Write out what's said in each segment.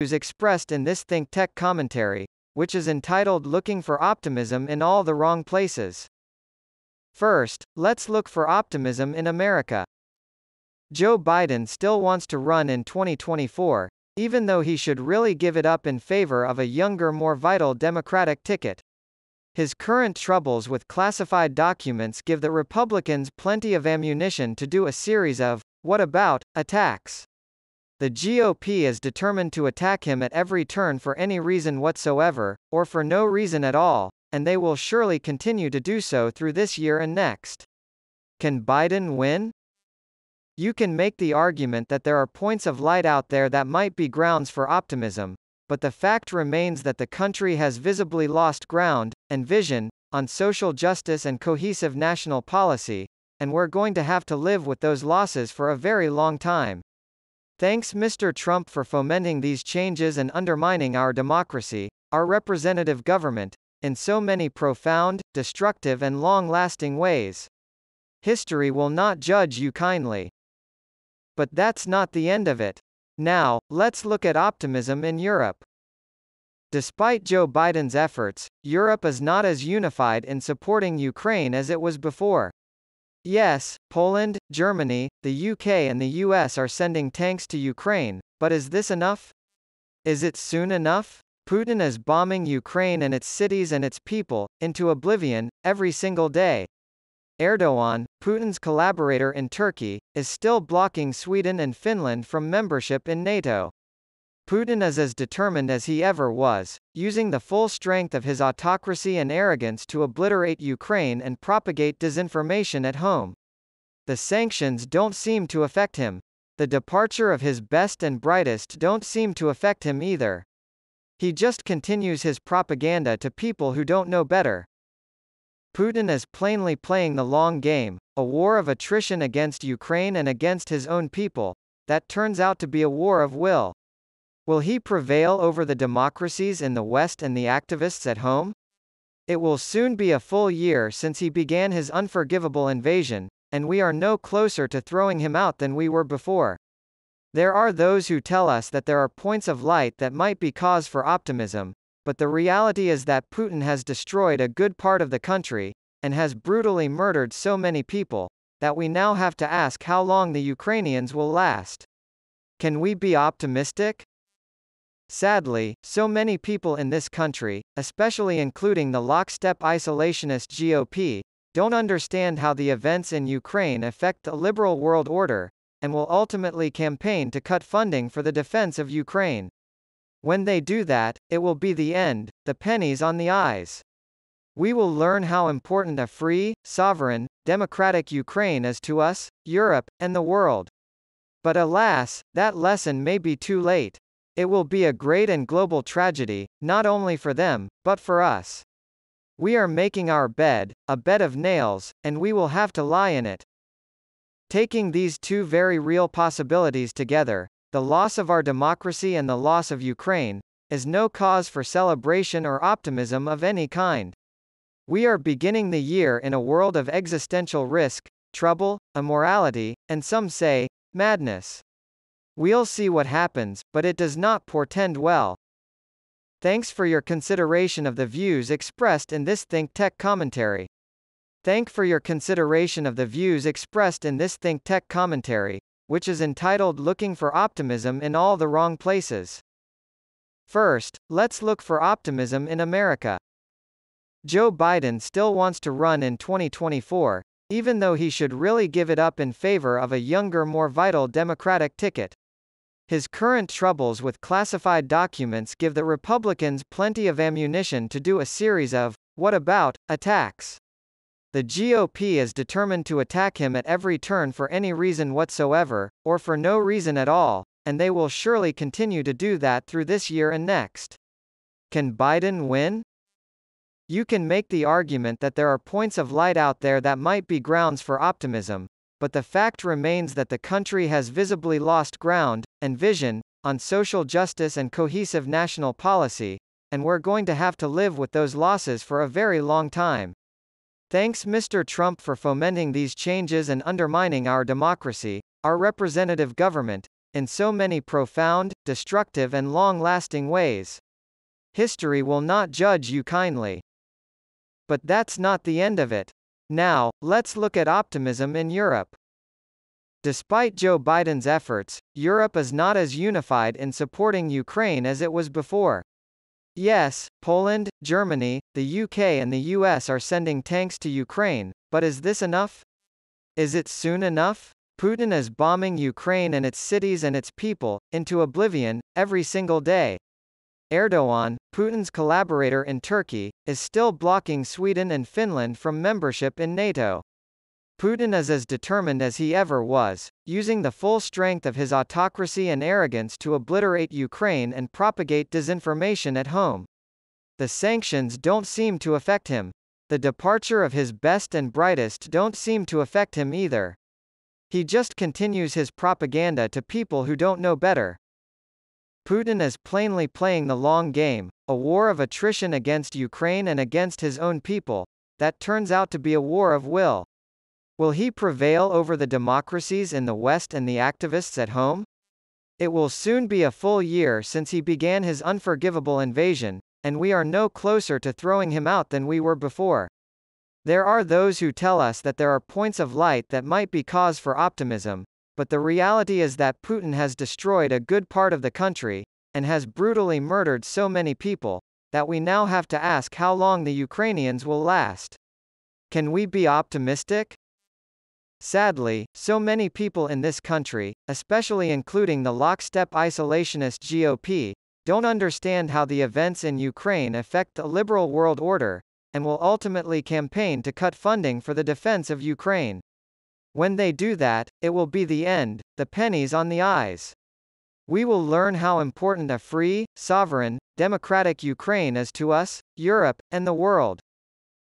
views expressed in this think tech commentary, which is entitled Looking for Optimism in All the Wrong Places. First, let's look for optimism in America. Joe Biden still wants to run in 2024, even though he should really give it up in favor of a younger, more vital Democratic ticket. His current troubles with classified documents give the Republicans plenty of ammunition to do a series of, what about, attacks. The GOP is determined to attack him at every turn for any reason whatsoever, or for no reason at all, and they will surely continue to do so through this year and next. Can Biden win? You can make the argument that there are points of light out there that might be grounds for optimism, but the fact remains that the country has visibly lost ground and vision on social justice and cohesive national policy, and we're going to have to live with those losses for a very long time. Thanks Mr. Trump for fomenting these changes and undermining our democracy, our representative government, in so many profound, destructive and long-lasting ways. History will not judge you kindly. But that's not the end of it. Now, let's look at optimism in Europe. Despite Joe Biden's efforts, Europe is not as unified in supporting Ukraine as it was before. Yes, Poland, Germany, the UK and the US are sending tanks to Ukraine, but is this enough? Is it soon enough? Putin is bombing Ukraine and its cities and its people into oblivion every single day. Erdogan, Putin's collaborator in Turkey, is still blocking Sweden and Finland from membership in NATO. Putin is as determined as he ever was, using the full strength of his autocracy and arrogance to obliterate Ukraine and propagate disinformation at home. The sanctions don't seem to affect him. The departure of his best and brightest don't seem to affect him either. He just continues his propaganda to people who don't know better. Putin is plainly playing the long game, a war of attrition against Ukraine and against his own people, that turns out to be a war of will. Will he prevail over the democracies in the West and the activists at home? It will soon be a full year since he began his unforgivable invasion, and we are no closer to throwing him out than we were before. There are those who tell us that there are points of light that might be cause for optimism, but the reality is that Putin has destroyed a good part of the country, and has brutally murdered so many people, that we now have to ask how long the Ukrainians will last. Can we be optimistic? Sadly, so many people in this country, especially including the lockstep isolationist GOP, don't understand how the events in Ukraine affect the liberal world order, and will ultimately campaign to cut funding for the defense of Ukraine. When they do that, it will be the end, the pennies on the i's. We will learn how important a free, sovereign, democratic Ukraine is to us, Europe, and the world. But alas, that lesson may be too late. It will be a great and global tragedy, not only for them, but for us. We are making our bed, a bed of nails, and we will have to lie in it. Taking these two very real possibilities together, the loss of our democracy and the loss of Ukraine, is no cause for celebration or optimism of any kind. We are beginning the year in a world of existential risk, trouble, immorality, and some say, madness. We'll see what happens, but it does not portend well. Thanks for your consideration of the views expressed in this Think Tech commentary. Which is entitled Looking for Optimism in All the Wrong Places. First, let's look for optimism in America. Joe Biden still wants to run in 2024, even though he should really give it up in favor of a younger, more vital Democratic ticket. His current troubles with classified documents give the Republicans plenty of ammunition to do a series of, what about, attacks. The GOP is determined to attack him at every turn for any reason whatsoever, or for no reason at all, and they will surely continue to do that through this year and next. Can Biden win? You can make the argument that there are points of light out there that might be grounds for optimism, but the fact remains that the country has visibly lost ground and vision on social justice and cohesive national policy, and we're going to have to live with those losses for a very long time. Thanks Mr. Trump for fomenting these changes and undermining our democracy, our representative government, in so many profound, destructive and long-lasting ways. History will not judge you kindly. But that's not the end of it. Now, let's look at optimism in Europe. Despite Joe Biden's efforts, Europe is not as unified in supporting Ukraine as it was before. Yes, Poland, Germany, the UK and the US are sending tanks to Ukraine, but is this enough? Is it soon enough? Putin is bombing Ukraine and its cities and its people into oblivion every single day. Erdogan, Putin's collaborator in Turkey, is still blocking Sweden and Finland from membership in NATO. Putin is as determined as he ever was, using the full strength of his autocracy and arrogance to obliterate Ukraine and propagate disinformation at home. The sanctions don't seem to affect him. The departure of his best and brightest don't seem to affect him either. He just continues his propaganda to people who don't know better. Putin is plainly playing the long game, a war of attrition against Ukraine and against his own people, that turns out to be a war of will. Will he prevail over the democracies in the West and the activists at home? It will soon be a full year since he began his unforgivable invasion, and we are no closer to throwing him out than we were before. There are those who tell us that there are points of light that might be cause for optimism, but the reality is that Putin has destroyed a good part of the country, and has brutally murdered so many people, that we now have to ask how long the Ukrainians will last. Can we be optimistic? Sadly, so many people in this country, especially including the lockstep isolationist GOP, don't understand how the events in Ukraine affect the liberal world order, and will ultimately campaign to cut funding for the defense of Ukraine. When they do that, it will be the end, the pennies on the eyes. We will learn how important a free, sovereign, democratic Ukraine is to us, Europe, and the world.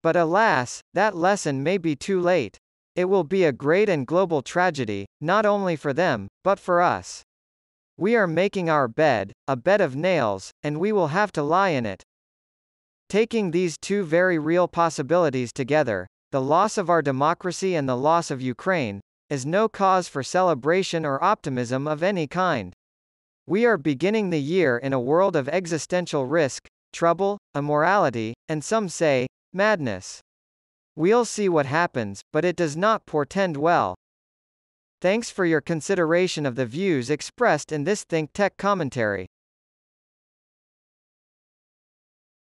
But alas, that lesson may be too late. It will be a great and global tragedy, not only for them, but for us. We are making our bed, a bed of nails, and we will have to lie in it. Taking these two very real possibilities together, the loss of our democracy and the loss of Ukraine, is no cause for celebration or optimism of any kind. We are beginning the year in a world of existential risk, trouble, immorality, and some say, madness. We'll see what happens, but it does not portend well. Thanks for your consideration of the views expressed in this ThinkTech commentary.